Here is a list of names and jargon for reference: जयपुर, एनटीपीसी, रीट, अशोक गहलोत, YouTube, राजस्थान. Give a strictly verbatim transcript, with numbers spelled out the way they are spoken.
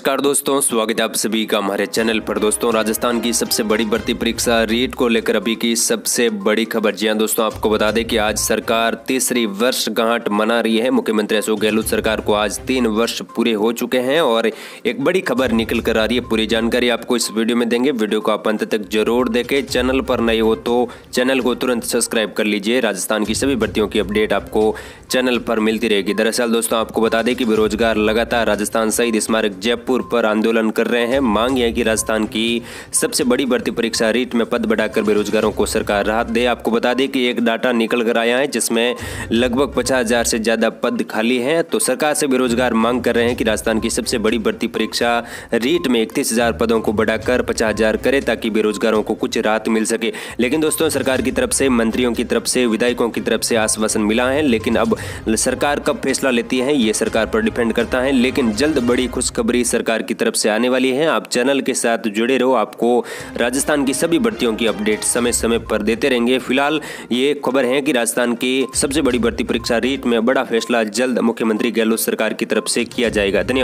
नमस्कार दोस्तों, स्वागत है आप सभी का हमारे चैनल पर। दोस्तों, राजस्थान की सबसे बड़ी भर्ती परीक्षा रीट को लेकर अभी की सबसे बड़ी खबर। जी हां दोस्तों, आपको बता दें कि आज सरकार तीसरी वर्षगांठ मना रही है। मुख्यमंत्री अशोक गहलोत सरकार को आज तीन वर्ष पूरे हो चुके हैं और एक बड़ी खबर निकल कर आ रही है। पूरी जानकारी आपको इस वीडियो में देंगे। वीडियो को आप अंत तक जरूर देखें। चैनल पर नए हो तो चैनल को तुरंत सब्सक्राइब कर लीजिए। राजस्थान की सभी भर्तियों की अपडेट आपको चैनल पर मिलती रहेगी। दरअसल दोस्तों, आपको बता दें कि बेरोजगार लगातार राजस्थान शहीद स्मारक जयपुर पर आंदोलन कर रहे हैं। मांग है कि राजस्थान की सबसे बड़ी भर्ती परीक्षा रीट में पद बढ़ाकर बेरोजगारों को सरकार राहत दे। आपको बता दें कि एक डाटा निकल कर आया है जिसमें लगभग पचास हज़ार से ज्यादा पद खाली हैं। तो सरकार से बेरोजगार मांग कर रहे हैं कि राजस्थान की सबसे बड़ी भर्ती परीक्षा रीट में इकतीस हजार पदों को बढ़ाकर पचास हजार करे ताकि बेरोजगारों को कुछ राहत मिल सके। लेकिन दोस्तों, सरकार की तरफ से, मंत्रियों की तरफ से, विधायकों की तरफ से आश्वासन मिला है, लेकिन अब सरकार कब फैसला लेती है यह सरकार पर डिपेंड करता है। लेकिन जल्द बड़ी खुशखबरी सरकार की तरफ से आने वाली है। आप चैनल के साथ जुड़े रहो, आपको राजस्थान की सभी भर्तियों की अपडेट समय समय पर देते रहेंगे। फिलहाल ये खबर है कि राजस्थान की सबसे बड़ी भर्ती परीक्षा रीट में बड़ा फैसला जल्द मुख्यमंत्री गहलोत सरकार की तरफ से किया जाएगा। धन्यवाद।